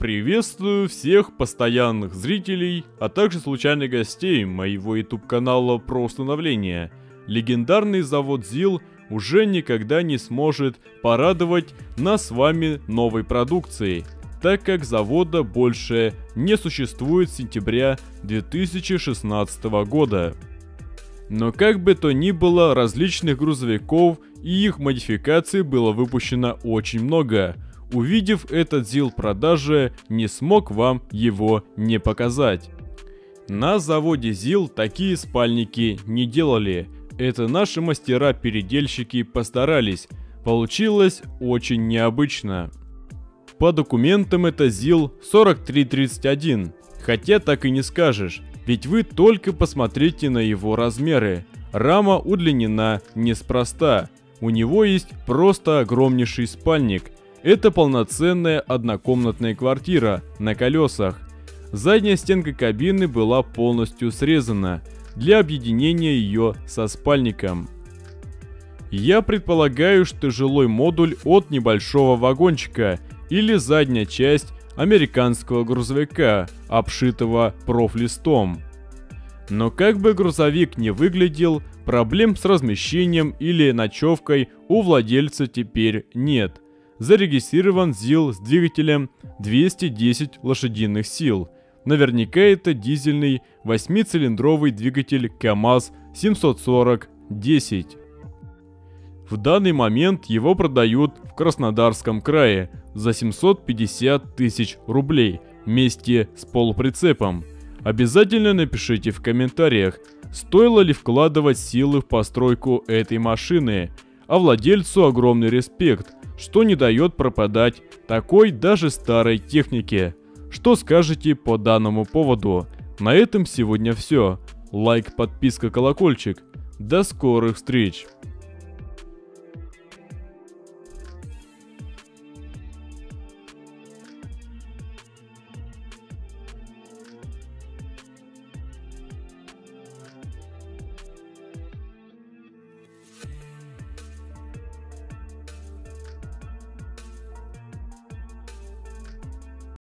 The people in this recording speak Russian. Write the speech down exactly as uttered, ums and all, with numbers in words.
Приветствую всех постоянных зрителей, а также случайных гостей моего YouTube-канала про установление. Легендарный завод ЗИЛ уже никогда не сможет порадовать нас с вами новой продукцией, так как завода больше не существует с сентября две тысячи шестнадцатого года. Но как бы то ни было, различных грузовиков и их модификаций было выпущено очень много. Увидев этот ЗИЛ в продаже, не смог вам его не показать. На заводе ЗИЛ такие спальники не делали. Это наши мастера-передельщики постарались. Получилось очень необычно. По документам это ЗИЛ сорок три тридцать один. Хотя так и не скажешь, ведь вы только посмотрите на его размеры. Рама удлинена неспроста. У него есть просто огромнейший спальник. Это полноценная однокомнатная квартира на колесах. Задняя стенка кабины была полностью срезана для объединения ее со спальником. Я предполагаю, что жилой модуль от небольшого вагончика или задняя часть американского грузовика, обшитого профлистом. Но как бы грузовик не выглядел, проблем с размещением или ночевкой у владельца теперь нет. Зарегистрирован ЗИЛ с двигателем двести десять лошадиных сил. Наверняка это дизельный восьмицилиндровый двигатель КАМАЗ семьсот сорок десять. В данный момент его продают в Краснодарском крае за семьсот пятьдесят тысяч рублей вместе с полуприцепом. Обязательно напишите в комментариях, стоило ли вкладывать силы в постройку этой машины. А владельцу огромный респект, что не дает пропадать такой даже старой технике. Что скажете по данному поводу? На этом сегодня все. Лайк, подписка, колокольчик. До скорых встреч!